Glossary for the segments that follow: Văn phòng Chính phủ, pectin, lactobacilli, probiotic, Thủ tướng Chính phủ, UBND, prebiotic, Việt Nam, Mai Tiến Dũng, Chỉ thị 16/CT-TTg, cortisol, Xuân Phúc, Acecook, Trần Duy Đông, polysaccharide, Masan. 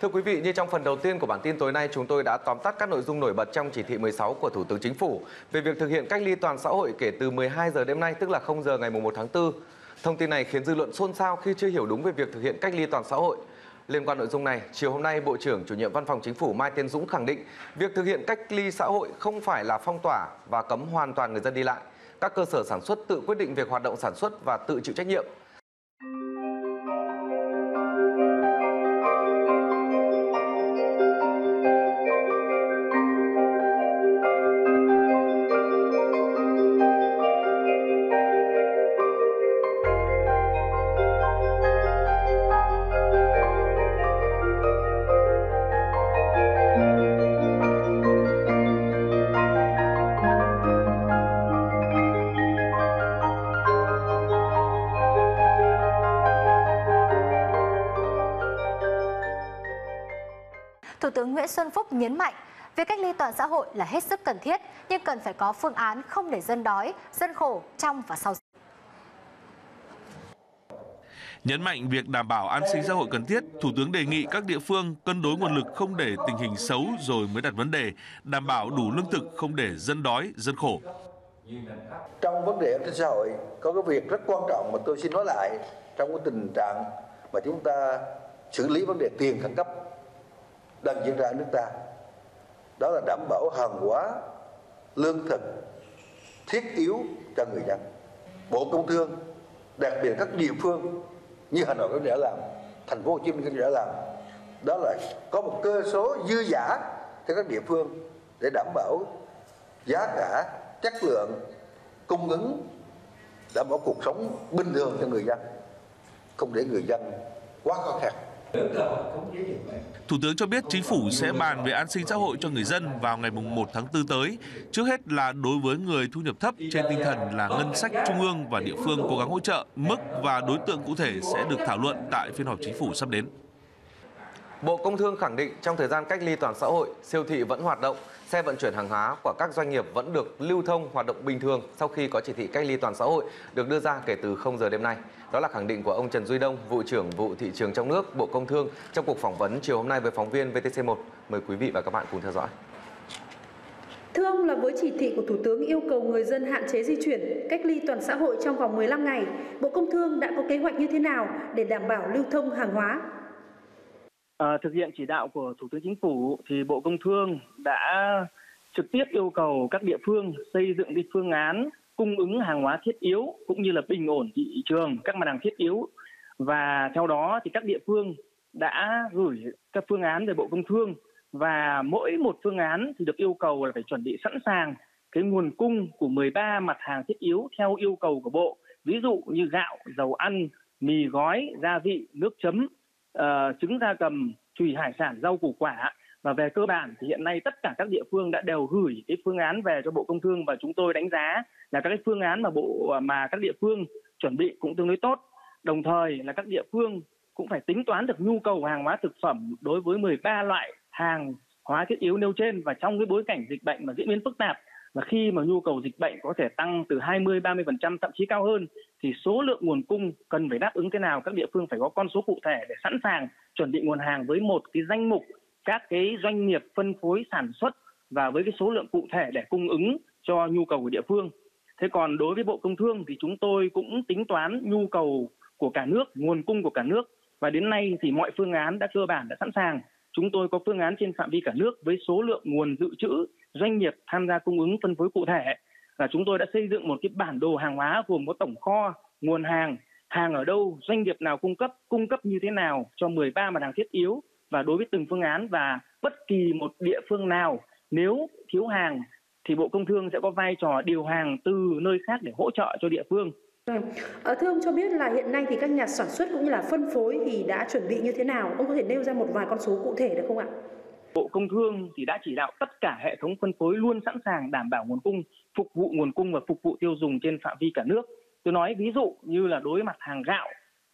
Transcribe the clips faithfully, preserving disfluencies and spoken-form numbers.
Thưa quý vị, như trong phần đầu tiên của bản tin tối nay, chúng tôi đã tóm tắt các nội dung nổi bật trong chỉ thị mười sáu của Thủ tướng Chính phủ về việc thực hiện cách ly toàn xã hội kể từ mười hai giờ đêm nay, tức là không giờ ngày mùng một tháng tư. Thông tin này khiến dư luận xôn xao khi chưa hiểu đúng về việc thực hiện cách ly toàn xã hội. Liên quan nội dung này, chiều hôm nay, Bộ trưởng Chủ nhiệm Văn phòng Chính phủ Mai Tiến Dũng khẳng định việc thực hiện cách ly xã hội không phải là phong tỏa và cấm hoàn toàn người dân đi lại. Các cơ sở sản xuất tự quyết định việc hoạt động sản xuất và tự chịu trách nhiệm. Thủ tướng Nguyễn Xuân Phúc nhấn mạnh, việc cách ly toàn xã hội là hết sức cần thiết, nhưng cần phải có phương án không để dân đói, dân khổ trong và sau dịch. Nhấn mạnh việc đảm bảo an sinh xã hội cần thiết, Thủ tướng đề nghị các địa phương cân đối nguồn lực không để tình hình xấu rồi mới đặt vấn đề, đảm bảo đủ lương thực không để dân đói, dân khổ. Trong vấn đề an sinh xã hội có cái việc rất quan trọng mà tôi xin nói lại trong cái tình trạng mà chúng ta xử lý vấn đề tiền khẩn cấp đang diễn ra ở nước ta, đó là đảm bảo hàng hóa, lương thực thiết yếu cho người dân. Bộ Công Thương, đặc biệt các địa phương như Hà Nội cũng đã làm, Thành phố Hồ Chí Minh cũng đã làm, đó là có một cơ số dư giả cho các địa phương để đảm bảo giá cả, chất lượng, cung ứng, đảm bảo cuộc sống bình thường cho người dân, không để người dân quá khó khăn. Thủ tướng cho biết Chính phủ sẽ bàn về an sinh xã hội cho người dân vào ngày mùng một tháng tư tới. Trước hết là đối với người thu nhập thấp, trên tinh thần là ngân sách trung ương và địa phương cố gắng hỗ trợ, mức và đối tượng cụ thể sẽ được thảo luận tại phiên họp Chính phủ sắp đến. Bộ Công Thương khẳng định trong thời gian cách ly toàn xã hội, siêu thị vẫn hoạt động, xe vận chuyển hàng hóa của các doanh nghiệp vẫn được lưu thông hoạt động bình thường sau khi có chỉ thị cách ly toàn xã hội được đưa ra kể từ không giờ đêm nay. Đó là khẳng định của ông Trần Duy Đông, Vụ trưởng Vụ Thị trường trong nước, Bộ Công Thương trong cuộc phỏng vấn chiều hôm nay với phóng viên vê tê xê một. Mời quý vị và các bạn cùng theo dõi. Thưa ông, là với chỉ thị của Thủ tướng yêu cầu người dân hạn chế di chuyển, cách ly toàn xã hội trong vòng mười lăm ngày, Bộ Công Thương đã có kế hoạch như thế nào để đảm bảo lưu thông hàng hóa? À, thực hiện chỉ đạo của Thủ tướng Chính phủ thì Bộ Công Thương đã trực tiếp yêu cầu các địa phương xây dựng cái phương án cung ứng hàng hóa thiết yếu cũng như là bình ổn thị trường các mặt hàng thiết yếu, và theo đó thì các địa phương đã gửi các phương án về Bộ Công Thương, và mỗi một phương án thì được yêu cầu là phải chuẩn bị sẵn sàng cái nguồn cung của mười ba mặt hàng thiết yếu theo yêu cầu của Bộ, ví dụ như gạo, dầu ăn, mì gói, gia vị, nước chấm, Uh, trứng gia cầm, thủy hải sản, rau củ quả. Và về cơ bản thì hiện nay tất cả các địa phương đã đều gửi cái phương án về cho Bộ Công Thương, và chúng tôi đánh giá là các cái phương án mà bộ mà các địa phương chuẩn bị cũng tương đối tốt. Đồng thời là các địa phương cũng phải tính toán được nhu cầu hàng hóa thực phẩm đối với mười ba loại hàng hóa thiết yếu nêu trên, và trong cái bối cảnh dịch bệnh mà diễn biến phức tạp, và khi mà nhu cầu dịch bệnh có thể tăng từ hai mươi đến ba mươi phần trăm thậm chí cao hơn, thì số lượng nguồn cung cần phải đáp ứng thế nào, các địa phương phải có con số cụ thể để sẵn sàng chuẩn bị nguồn hàng với một cái danh mục các cái doanh nghiệp phân phối sản xuất và với cái số lượng cụ thể để cung ứng cho nhu cầu của địa phương. Thế còn đối với Bộ Công Thương thì chúng tôi cũng tính toán nhu cầu của cả nước, nguồn cung của cả nước, và đến nay thì mọi phương án đã cơ bản đã sẵn sàng. Chúng tôi có phương án trên phạm vi cả nước với số lượng nguồn dự trữ, doanh nghiệp tham gia cung ứng phân phối cụ thể, và chúng tôi đã xây dựng một cái bản đồ hàng hóa gồm có tổng kho, nguồn hàng, hàng ở đâu, doanh nghiệp nào cung cấp, cung cấp như thế nào cho mười ba mặt hàng thiết yếu, và đối với từng phương án, và bất kỳ một địa phương nào nếu thiếu hàng thì Bộ Công Thương sẽ có vai trò điều hàng từ nơi khác để hỗ trợ cho địa phương. Ừ. Thưa ông cho biết là hiện nay thì các nhà sản xuất cũng như là phân phối thì đã chuẩn bị như thế nào? Ông có thể nêu ra một vài con số cụ thể được không ạ? Bộ Công Thương thì đã chỉ đạo tất cả hệ thống phân phối luôn sẵn sàng đảm bảo nguồn cung, phục vụ nguồn cung và phục vụ tiêu dùng trên phạm vi cả nước. Tôi nói ví dụ như là đối với mặt hàng gạo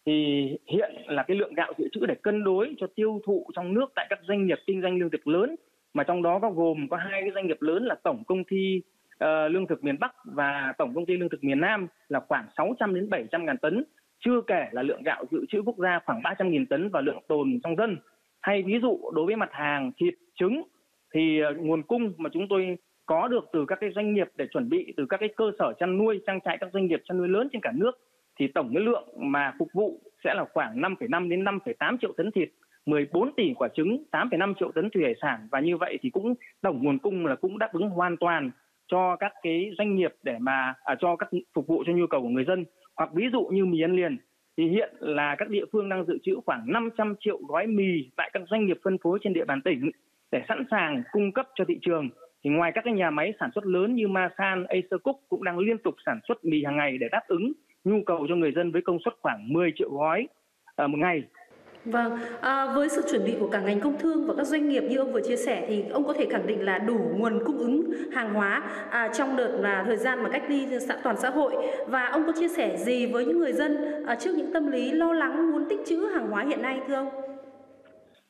thì hiện là cái lượng gạo dự trữ để cân đối cho tiêu thụ trong nước tại các doanh nghiệp kinh doanh lương thực lớn, mà trong đó có gồm có hai cái doanh nghiệp lớn là Tổng Công ty uh, Lương thực miền Bắc và Tổng Công ty Lương thực miền Nam, là khoảng sáu trăm đến bảy trăm ngàn tấn, chưa kể là lượng gạo dự trữ quốc gia khoảng ba trăm nghìn tấn và lượng tồn trong dân. Hay ví dụ đối với mặt hàng thịt, trứng thì nguồn cung mà chúng tôi có được từ các cái doanh nghiệp để chuẩn bị từ các cái cơ sở chăn nuôi, trang trại các doanh nghiệp chăn nuôi lớn trên cả nước thì tổng cái lượng mà phục vụ sẽ là khoảng năm phẩy năm đến năm phẩy tám triệu tấn thịt, mười bốn tỷ quả trứng, tám phẩy năm triệu tấn thủy hải sản, và như vậy thì cũng tổng nguồn cung là cũng đáp ứng hoàn toàn cho các cái doanh nghiệp để mà à, cho các phục vụ cho nhu cầu của người dân. Hoặc ví dụ như mì ăn liền thì hiện là các địa phương đang dự trữ khoảng năm trăm triệu gói mì tại các doanh nghiệp phân phối trên địa bàn tỉnh để sẵn sàng cung cấp cho thị trường. Thì ngoài các cái nhà máy sản xuất lớn như Masan, Acecook cũng đang liên tục sản xuất mì hàng ngày để đáp ứng nhu cầu cho người dân với công suất khoảng mười triệu gói à, một ngày. Vâng, à, với sự chuẩn bị của cả ngành công thương và các doanh nghiệp như ông vừa chia sẻ thì ông có thể khẳng định là đủ nguồn cung ứng hàng hóa à, trong đợt là thời gian mà cách ly toàn xã hội. Và ông có chia sẻ gì với những người dân à, trước những tâm lý lo lắng muốn tích trữ hàng hóa hiện nay thưa ông?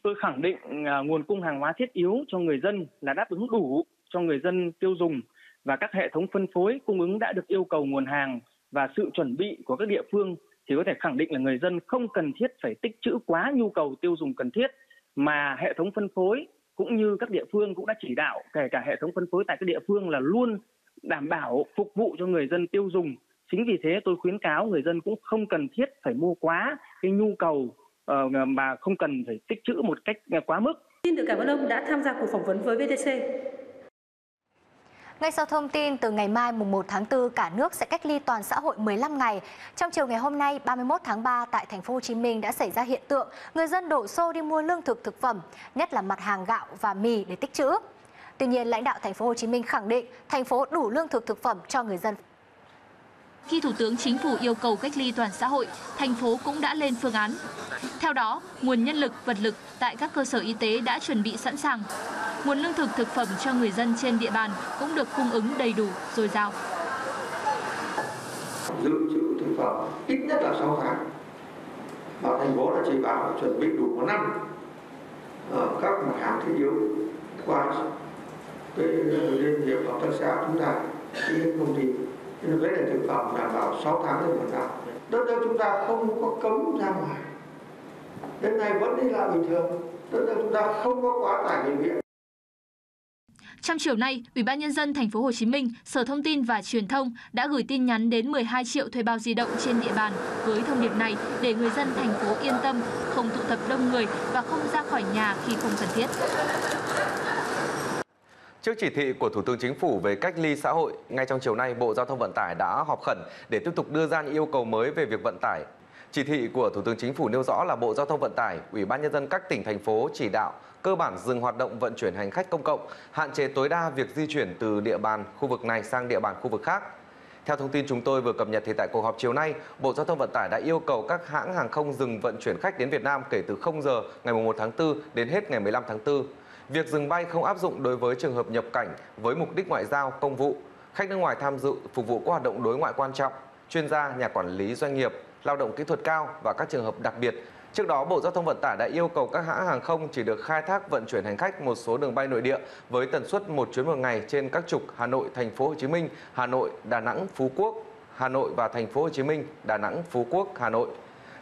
Tôi khẳng định à, nguồn cung hàng hóa thiết yếu cho người dân là đáp ứng đủ cho người dân tiêu dùng, và các hệ thống phân phối cung ứng đã được yêu cầu nguồn hàng và sự chuẩn bị của các địa phương thì có thể khẳng định là người dân không cần thiết phải tích trữ quá nhu cầu tiêu dùng cần thiết, mà hệ thống phân phối cũng như các địa phương cũng đã chỉ đạo kể cả hệ thống phân phối tại các địa phương là luôn đảm bảo phục vụ cho người dân tiêu dùng. Chính vì thế tôi khuyến cáo người dân cũng không cần thiết phải mua quá cái nhu cầu uh, mà không cần phải tích trữ một cách quá mức. Xin được cảm ơn ông đã tham gia cuộc phỏng vấn với vê tê xê. Ngay sau thông tin, từ ngày mai mùng một tháng tư, cả nước sẽ cách ly toàn xã hội mười lăm ngày. Trong chiều ngày hôm nay, ba mươi mốt tháng ba, tại thành phố Hồ Chí Minh đã xảy ra hiện tượng người dân đổ xô đi mua lương thực thực phẩm, nhất là mặt hàng gạo và mì để tích trữ. Tuy nhiên, lãnh đạo thành phố Hồ Chí Minh khẳng định thành phố đủ lương thực thực phẩm cho người dân. Khi Thủ tướng Chính phủ yêu cầu cách ly toàn xã hội, thành phố cũng đã lên phương án. Theo đó, nguồn nhân lực, vật lực tại các cơ sở y tế đã chuẩn bị sẵn sàng. Nguồn lương thực thực phẩm cho người dân trên địa bàn cũng được cung ứng đầy đủ, dồi dào. Dự trữ thực phẩm ít nhất là sáu tháng. Và thành phố đã chỉ bảo là chuẩn bị đủ một năm ở các mặt hàng thiết yếu qua cái liên hiệp hợp tác xã chúng ta, cái công ty. Nên vấn đề thực phẩm đảm bảo sáu tháng đến một năm. Đất nước chúng ta không có cấm ra ngoài, đến nay vẫn đi lại bình thường. Đất nước chúng ta không có quá tải bệnh viện. Trong chiều nay, Ủy ban Nhân dân Thành phố Hồ Chí Minh, Sở Thông tin và Truyền thông đã gửi tin nhắn đến mười hai triệu thuê bao di động trên địa bàn với thông điệp này để người dân thành phố yên tâm, không tụ tập đông người và không ra khỏi nhà khi không cần thiết. Trước chỉ thị của Thủ tướng Chính phủ về cách ly xã hội, ngay trong chiều nay, Bộ Giao thông Vận tải đã họp khẩn để tiếp tục đưa ra những yêu cầu mới về việc vận tải. Chỉ thị của Thủ tướng Chính phủ nêu rõ là Bộ Giao thông Vận tải, Ủy ban Nhân dân các tỉnh, thành phố chỉ đạo cơ bản dừng hoạt động vận chuyển hành khách công cộng, hạn chế tối đa việc di chuyển từ địa bàn khu vực này sang địa bàn khu vực khác. Theo thông tin chúng tôi vừa cập nhật thì tại cuộc họp chiều nay, Bộ Giao thông Vận tải đã yêu cầu các hãng hàng không dừng vận chuyển khách đến Việt Nam kể từ không giờ ngày mùng một tháng tư đến hết ngày mười lăm tháng tư. Việc dừng bay không áp dụng đối với trường hợp nhập cảnh với mục đích ngoại giao, công vụ, khách nước ngoài tham dự phục vụ các hoạt động đối ngoại quan trọng, chuyên gia, nhà quản lý doanh nghiệp, lao động kỹ thuật cao và các trường hợp đặc biệt. Trước đó, Bộ Giao thông Vận tải đã yêu cầu các hãng hàng không chỉ được khai thác vận chuyển hành khách một số đường bay nội địa với tần suất một chuyến một ngày trên các trục Hà Nội, Thành phố Hồ Chí Minh, Hà Nội, Đà Nẵng, Phú Quốc, Hà Nội và Thành phố Hồ Chí Minh, Đà Nẵng, Phú Quốc, Hà Nội.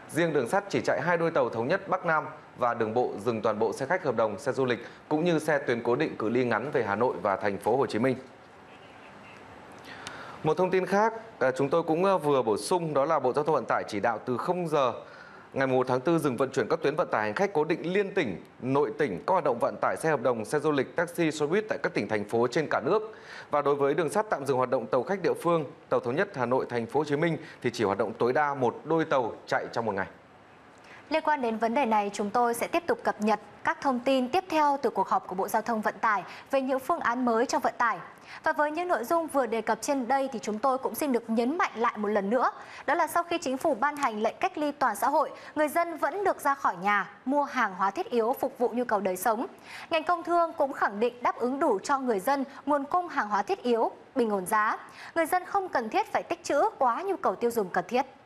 Riêng đường sắt chỉ chạy hai đôi tàu thống nhất Bắc Nam, và đường bộ dừng toàn bộ xe khách hợp đồng, xe du lịch cũng như xe tuyến cố định cự ly ngắn về Hà Nội và Thành phố Hồ Chí Minh. Một thông tin khác chúng tôi cũng vừa bổ sung đó là Bộ Giao thông Vận tải chỉ đạo từ không giờ ngày mùng một tháng tư dừng vận chuyển các tuyến vận tải hành khách cố định liên tỉnh, nội tỉnh, các hoạt động vận tải xe hợp đồng, xe du lịch, taxi, xe buýt tại các tỉnh, thành phố trên cả nước. Và đối với đường sắt tạm dừng hoạt động tàu khách địa phương, tàu thống nhất Hà Nội, Thành phố Hồ Chí Minh thì chỉ hoạt động tối đa một đôi tàu chạy trong một ngày. Liên quan đến vấn đề này, chúng tôi sẽ tiếp tục cập nhật các thông tin tiếp theo từ cuộc họp của Bộ Giao thông Vận tải về những phương án mới trong vận tải. Và với những nội dung vừa đề cập trên đây thì chúng tôi cũng xin được nhấn mạnh lại một lần nữa. Đó là sau khi Chính phủ ban hành lệnh cách ly toàn xã hội, người dân vẫn được ra khỏi nhà, mua hàng hóa thiết yếu phục vụ nhu cầu đời sống. Ngành công thương cũng khẳng định đáp ứng đủ cho người dân nguồn cung hàng hóa thiết yếu, bình ổn giá. Người dân không cần thiết phải tích trữ quá nhu cầu tiêu dùng cần thiết.